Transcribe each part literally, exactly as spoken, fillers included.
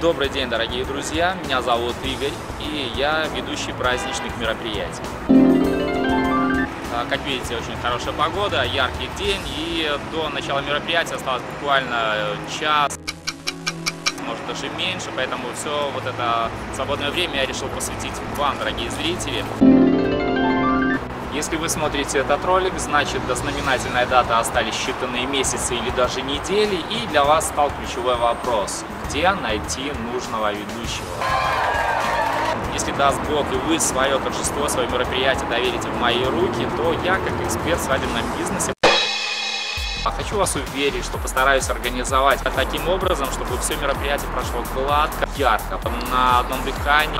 Добрый день, дорогие друзья! Меня зовут Игорь, и я ведущий праздничных мероприятий. Как видите, очень хорошая погода, яркий день, и до начала мероприятия осталось буквально час, может даже меньше, поэтому все вот это свободное время я решил посвятить вам, дорогие зрители. Если вы смотрите этот ролик, значит, до знаменательной даты остались считанные месяцы или даже недели, и для вас стал ключевой вопрос – где найти нужного ведущего? Если даст Бог и вы свое торжество, свое мероприятие доверите в мои руки, то я, как эксперт в свадебном бизнесе, хочу вас уверить, что постараюсь организовать таким образом, чтобы все мероприятие прошло гладко, ярко, на одном дыхании,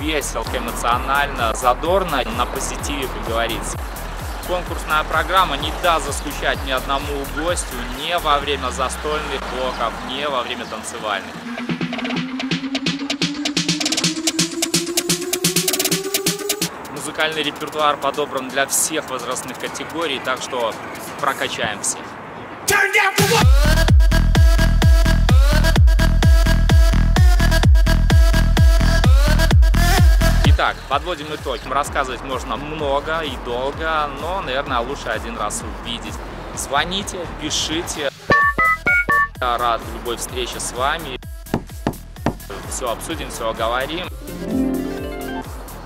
весело, эмоционально, задорно, на позитиве, как говорится. Конкурсная программа не даст заскучать ни одному гостю, не во время застольных блоков, не во время танцевальных. Музыкальный репертуар подобран для всех возрастных категорий, так что прокачаем всех. Итак, подводим итог. Рассказывать можно много и долго, но, наверное, лучше один раз увидеть. Звоните, пишите. Я рад любой встрече с вами. Все обсудим, все оговорим.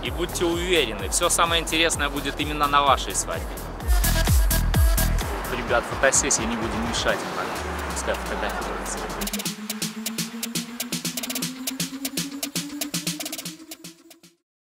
И будьте уверены, все самое интересное будет именно на вашей свадьбе. Ребят, фотосессии не будем мешать, пускай фотографируются.